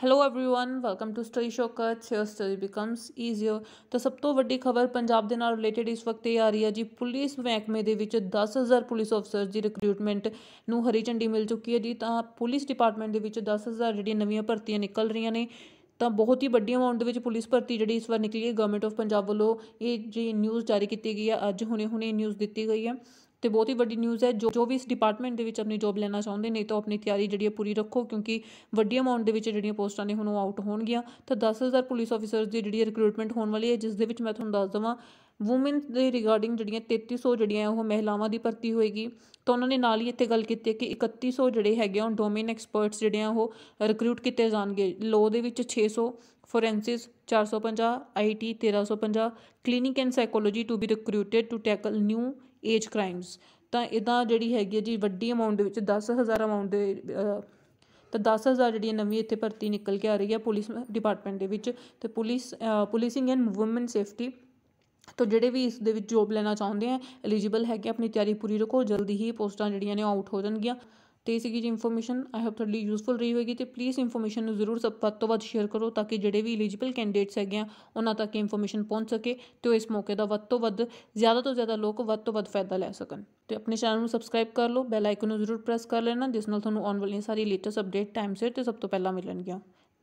Hello everyone, welcome to study shortcuts, your study becomes easier. तो सब तो वड्डी खबर पंजाब के नाल रिलेटिड इस वक्त ये आ रही है जी, पुलिस महकमे दे विच 10,000 पुलिस ऑफिसर की रिक्रूटमेंट नूं हरी झंडी मिल चुकी है जी। तो पुलिस डिपार्टमेंट दे विच 10,000 जिहड़ियां नवीं भर्तियां निकल रही ने। तो बहुत ही वड्डी अमाउंट दे विच पुलिस भर्ती जिहड़ी इस बार निकली है। गवर्नमेंट ऑफ पंजाब वालों ये जी न्यूज़ जारी की गई है, अज हुणे न्यूज़ दी गई है। तो बहुत ही वड्डी न्यूज़ है। जो भी इस डिपार्टमेंट के अपनी जॉब लेना चाहते हैं तो अपनी तैयारी जी पूरी रखो, क्योंकि वड्डी अमाउंट के जो पोस्टां ने हुण आउट होणगियां। तो 10,000 पुलिस ऑफिसर की जी रिक्रूटमेंट होने वाली है, जिस दे विच मैं तुहानूं दस देवां वूमेन के रिगार्डिंग जी 3300 जो महिलावां की भर्ती होएगी। तो उन्होंने नाल ही इत्थे गल कीती कि 3100 जोड़े है डोमेन एक्सपर्ट्स जो रिक्रूट किए जाएंगे। लॉ दे विच 600, forensics 450, IT 1350, clinic and psychology to be recruited to tackle new age crimes. तो इदा जी हैगी जी वड्डी अमाउंट के 10,000 अमाउंट तो 10,000 जी नवीं इत्थे भर्ती निकल के आ रही है पुलिस डिपार्टमेंट के विच। तो पुलिसिंग एंड वूमेन सेफ्टी, तो जोड़े भी इस दे विच जॉब लेना चाहते हैं एलिजिबल है कि अपनी तैयारी पूरी रखो, जल्दी ही पोस्टां जिहड़ियां ने आउट हो जाएंगियां। तो ये जी इन्फॉर्मेशन आई होप थोड़ी यूजफुल रही होगी। तो प्लीज़ इन्फॉर्मेशन जरूर सब वध तो वध शेयर करो, ताकि जोड़े भी एलिजिबल कैंडिडेट्स है उन्होंने तक इन्फॉर्मेशन पहुँच सके, तो इस मौके का वध तो वध ज़्यादा तो ज़्यादा लोग वध तो वध फायदा लै सकन। तो अपने चैनल में सबसक्राइब कर लो, बैल आइकन को जरूर प्रेस कर लेना, जिस नाल तुहानूं आउण वाली सारी लेटेस्ट अपडेट टाइम सिर तो सब तो पहला मिलणगियां।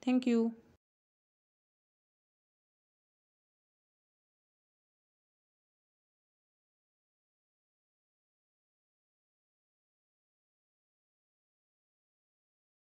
Thank you.